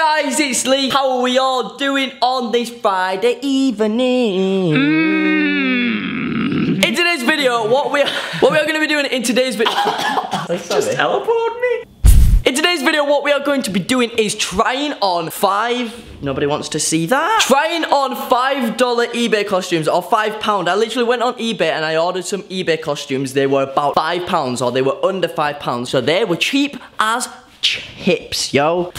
guys, it's Lee. How are we all doing on this Friday evening? In today's video, what we are going to be doing in today's video... Just teleport me. In today's video, what we are going to be doing is trying on five... Nobody wants to see that. Trying on $5 eBay costumes, or £5. I literally went on eBay and I ordered some eBay costumes. They were about £5, or they were under £5. So they were cheap as chips, yo.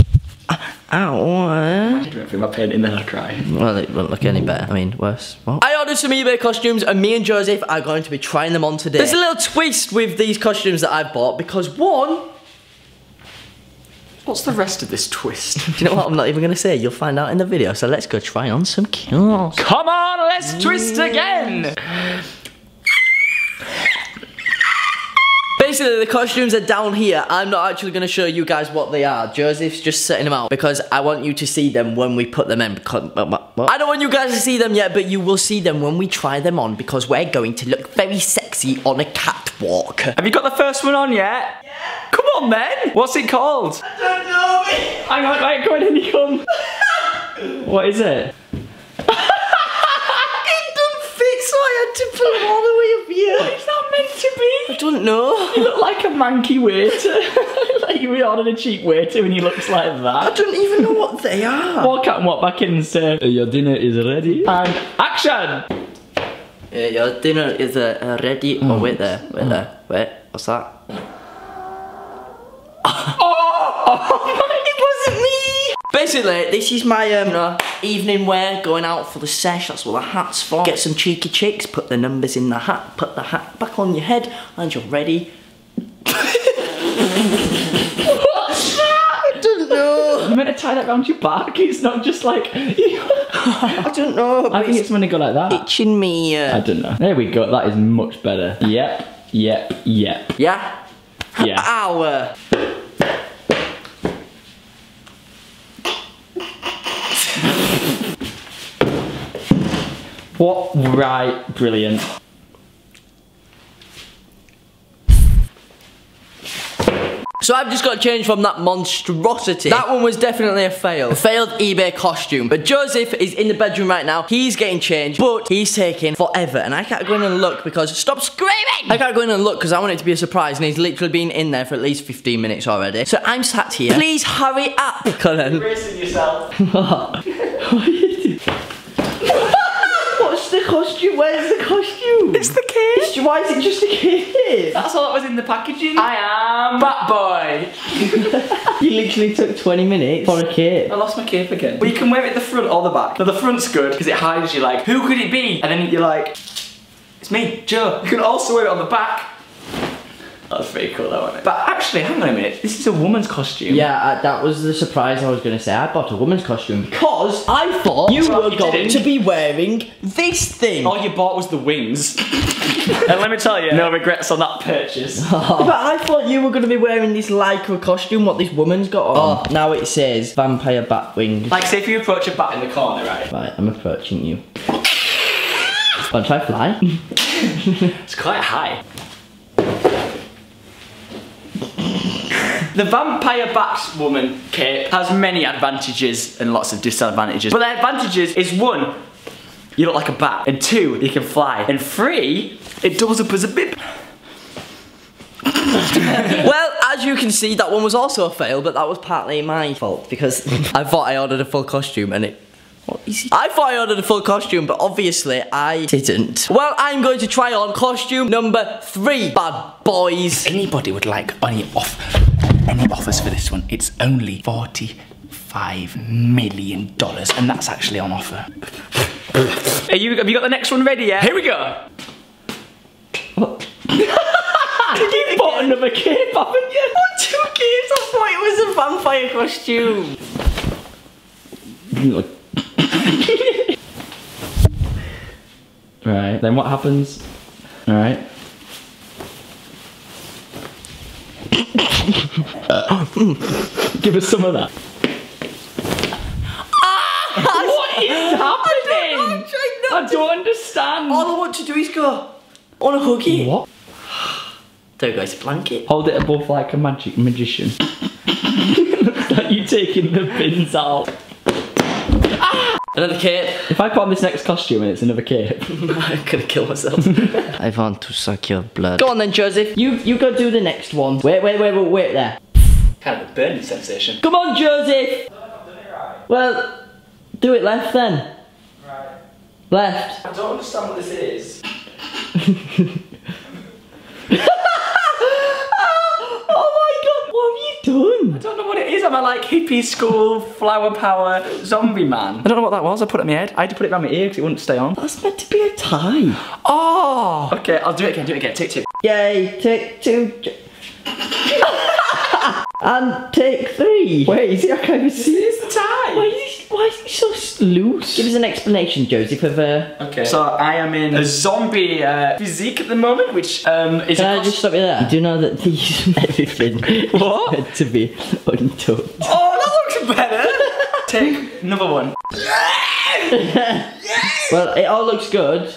Ow. I didn't feel my pain in there, I cried. Well, it won't look any better. I mean, worse. What? I ordered some eBay costumes and me and Joseph are going to be trying them on today. There's a little twist with these costumes that I bought because one... What's the rest of this twist? Do you know what? I'm not even going to say. You'll find out in the video. So let's go try on some kills. Come on, let's twist again. Basically, the costumes are down here. I'm not actually going to show you guys what they are. Joseph's just setting them out because I want you to see them when we put them in. I don't want you guys to see them yet, but you will see them when we try them on because we're going to look very sexy on a catwalk. Have you got the first one on yet? Yeah. Come on, then. What's it called? I don't know, mate. Hang on, right, go in you come. What is it? To put them all the way up here. What is that meant to be? I don't know. You look like a manky waiter. Like you ordered a cheap waiter and he looks like that. I don't even know what they are. Walk out and walk back in and say, your dinner is ready. And action! Your dinner is ready. Oh, wait there. Wait there. Wait, what's that? Oh! Basically, this is my evening wear, going out for the sesh, that's what the hat's for. Get some cheeky chicks, put the numbers in the hat, put the hat back on your head, and you're ready. What's that? I don't know. You meant to tie that round your back, it's not just like... I don't know. I think it's meant to go like that. Itching me. I don't know. There we go, that is much better. Yep, yep, yep. Yeah? Yeah. Ow. What? Right, brilliant. So I've just got changed from that monstrosity. That one was definitely a fail. A failed eBay costume. But Joseph is in the bedroom right now. He's getting changed, but he's taking forever. And I can't go in and look because... Stop screaming! I can't go in and look because I want it to be a surprise. And he's literally been in there for at least 15 minutes already. So I'm sat here. Please hurry up, Colin. You're bracing yourself. What? What are you doing? The costume? Where's the costume? It's the case. Why is it just a case? That's all that was in the packaging. I am Batboy. You literally took 20 minutes for a cape. I lost my cape again. Well, you can wear it the front or the back. Now the front's good because it hides you like, who could it be? And then you're like, it's me, Joe. You can also wear it on the back. That was pretty cool though, wasn't it? But actually, hang on a minute, this is a woman's costume. Yeah, that was the surprise I was going to say. I bought a woman's costume because I thought you were going to be wearing this thing. All you bought was the wings. And let me tell you, no regrets on that purchase. But I thought you were going to be wearing this lycra costume, what this woman's got on. Oh, now it says vampire bat wings. Like, say if you approach a bat in the corner, right? Right, I'm approaching you. Want to try fly? It's quite high. The vampire bat woman cape has many advantages and lots of disadvantages. But the advantages is one, you look like a bat, and two, you can fly, and three, it doubles up as a bib. Well, as you can see, that one was also a fail, but that was partly my fault because I thought I ordered a full costume and it... What is it? I thought I ordered a full costume, but obviously I didn't. Well, I'm going to try on costume number 3, bad boys. If anybody would like any offers for this one, it's only $45 million, and that's actually on offer. Have you got the next one ready yet? Here we go. What? You bought another cape, haven't you? What, two capes? I thought it was a vampire costume. Right, then what happens? Alright. Give us some of that. Ah, what is happening? I don't understand. All I want to do is go on a huggy. What? There goes a blanket. Hold it above like a magic magician. that you taking the pins out. Ah! Another cape. If I put on this next costume and it's another cape, I'm gonna kill myself. I want to suck your blood. Go on then, Joseph. You go do the next one. Wait there. Kind of a burning sensation. Come on, Joseph. Right. Well, do it left then. Right. Left. I don't understand what this is. Oh my god, what have you done? I don't know what it is. Am I like hippie school, flower power, zombie man? I don't know what that was. I put it on my head. I had to put it around my ear because it wouldn't stay on. That's meant to be a tie. Oh! Okay, I'll do it again, do it again. Take two. Yay, take two. And take three. Wait, is it? I can't even see. It's the tie. Why is he so loose? Give us an explanation, Joseph, of okay. So I am in a zombie physique at the moment, which is. Can I just stop you there? You do know that these everything what? Is meant to be untucked. Oh, that looks better. Take another one. Yes! Well, it all looks good.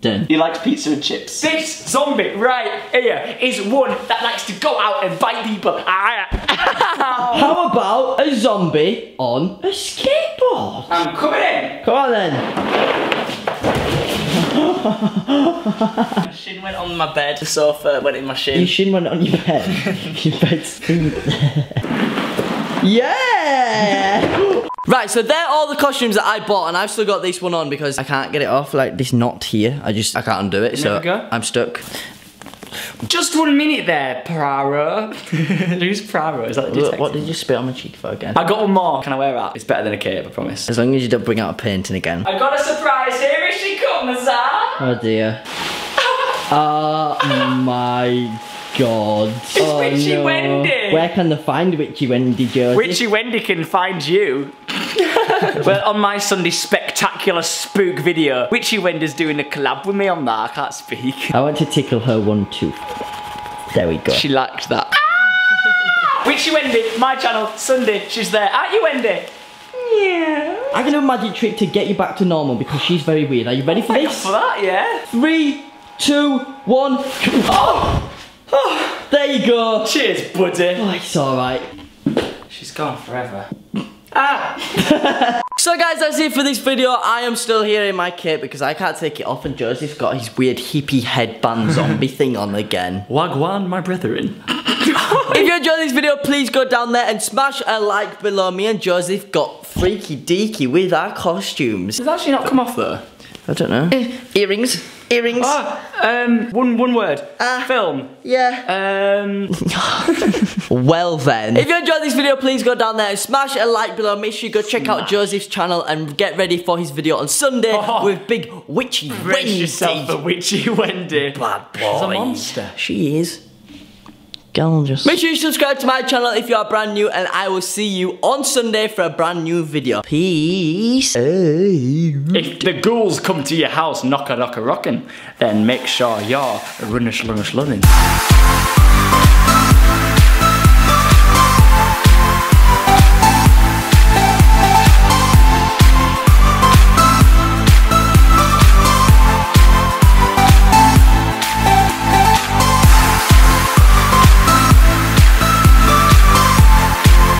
Done. He likes pizza and chips. This zombie right here is one that likes to go out and bite people. How about a zombie on a skateboard? I'm coming in. Come on then. My shin went on my bed. The sofa went in my shin. Your shin went on your bed. Your bed's in there. Yeah. Right, so they're all the costumes that I bought, and I've still got this one on because I can't get it off, like this knot here. I can't undo it, so I'm stuck. Just 1 minute there, Praro. Who's Praro? Is that the detective? What did you spit on my cheek for again? I got one more. Can I wear that? It's better than a cape, I promise. As long as you don't bring out a painting again. I got a surprise. Here she comes, ah! Oh dear. Oh my god. It's Witchy Wendy. Where can they find Witchy Wendy, Joseph? Witchy Wendy can find you. Well, on my Sunday spectacular spook video, Witchy Wendy's doing a collab with me on that. I can't speak. I want to tickle her one tooth. There we go. She liked that. Ah! Witchy Wendy, my channel, Sunday. She's there. Aren't you, Wendy? Yeah. I can do a magic trick to get you back to normal because she's very weird. Are you ready for this? For that, yeah. 3, 2, 1. Oh! Oh! There you go. Cheers, buddy. Oh, it's alright. She's gone forever. Ah! So guys, that's it for this video. I am still here in my cape because I can't take it off, and Joseph's got his weird hippie headband zombie thing on again. Wagwan, my brethren. If you enjoyed this video, please go down there and smash a like below. Me and Joseph got freaky deaky with our costumes. It's actually not come off though. I don't know. Earrings. Earrings. Oh, one word. Film. Yeah. Well then. If you enjoyed this video, please go down there and smash a like below. Make sure you go check out Joseph's channel and get ready for his video on Sunday with big Witchy Wendy. For Witchy Wendy. Bad boy. She's a monster. She is. Gorgeous. Make sure you subscribe to my channel if you are brand new, and I will see you on Sunday for a brand new video. Peace. If the ghouls come to your house knock-a-knock-a-rockin', then make sure you're a runnish-lunnish-lunnin'.